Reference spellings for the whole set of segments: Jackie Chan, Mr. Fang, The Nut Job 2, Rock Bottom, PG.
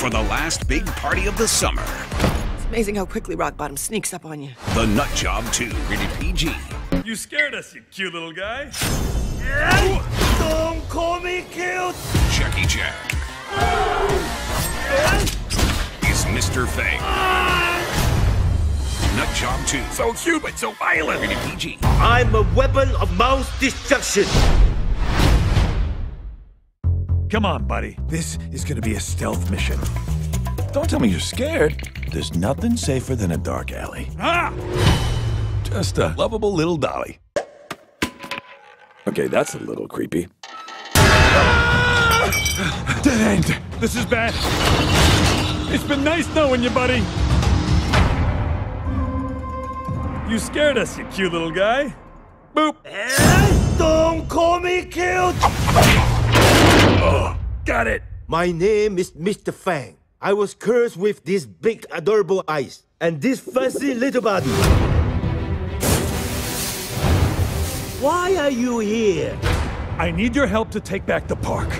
for the last big party of the summer. It's amazing how quickly Rock Bottom sneaks up on you. The Nut Job 2, rated PG. You scared us, you cute little guy. Yeah. Don't call me cute. Jackie Chan. Is Mr. Fang. Nut Job 2. So cute, but so violent. Rated PG. I'm a weapon of mass destruction. Come on, buddy. This is gonna be a stealth mission. Don't tell me you're scared. There's nothing safer than a dark alley. Ah! Just a lovable little dolly. Okay, that's a little creepy. Ah! Dead end. This is bad. It's been nice knowing you, buddy. You scared us, you cute little guy. Boop. And don't call me cute. Oh, got it. My name is Mr. Fang. I was cursed with these big, adorable eyes and this fuzzy little body. Why are you here? I need your help to take back the park.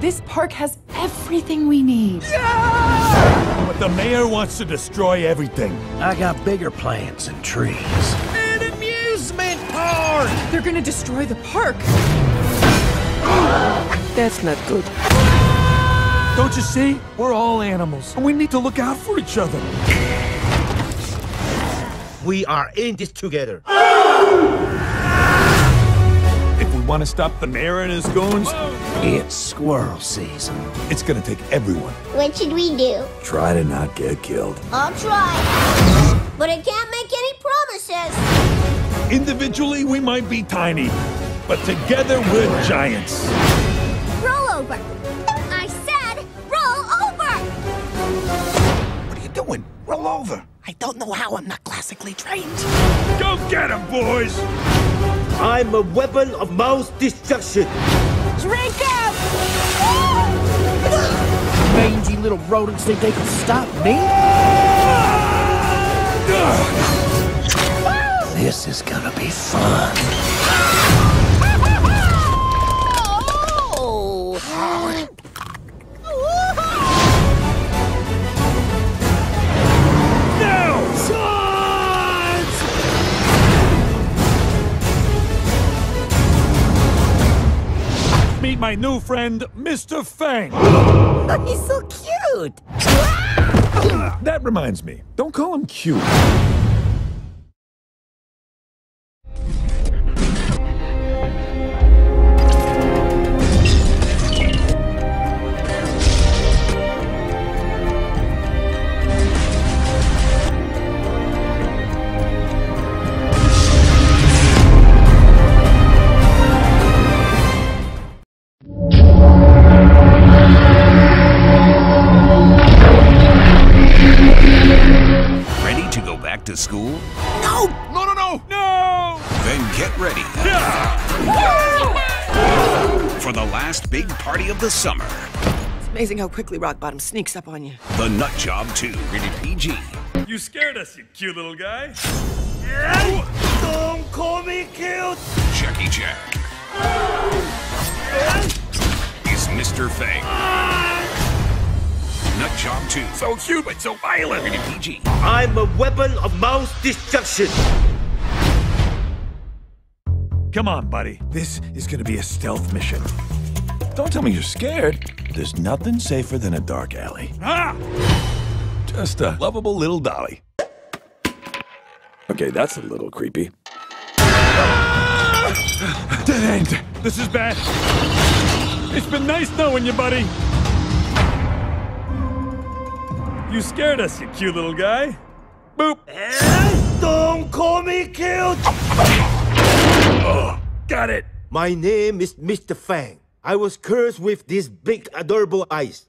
This park has everything we need. Yeah! But the mayor wants to destroy everything. I got bigger plants and trees. An amusement park! They're gonna destroy the park. That's not good. Don't you see? We're all animals, and we need to look out for each other. We are in this together. If we want to stop the mayor and his goons, it's squirrel season. It's gonna take everyone. What should we do? Try to not get killed. I'll try, but I can't make any promises. Individually, we might be tiny. But together we're giants. Roll over. I said roll over! What are you doing? Roll over. I don't know how. I'm not classically trained. Go get him, boys! I'm a weapon of mass destruction. Drink up! Mangy little rodents think they can stop me? This is gonna be fun. Meet my new friend, Mr. Fang. Oh, he's so cute. That reminds me, don't call him cute. To school? No! No, no, no! No! Then get ready. Yeah. For the last big party of the summer. It's amazing how quickly Rock Bottom sneaks up on you. The Nut Job 2, rated PG. You scared us, you cute little guy. Yeah. Don't call me cute. Jackie Chan. Is Mr. Fang. Nut Job 2. So cute, but so violent. Rated PG. I'm a weapon of mass destruction. Come on, buddy. This is gonna be a stealth mission. Don't tell me you're scared. There's nothing safer than a dark alley. Ah! Just a lovable little dolly. Okay, that's a little creepy. Ah! Dead end. This is bad. It's been nice knowing you, buddy. You scared us, you cute little guy. Boop. And don't call me cute. Oh, got it. My name is Mr. Fang. I was cursed with these big, adorable eyes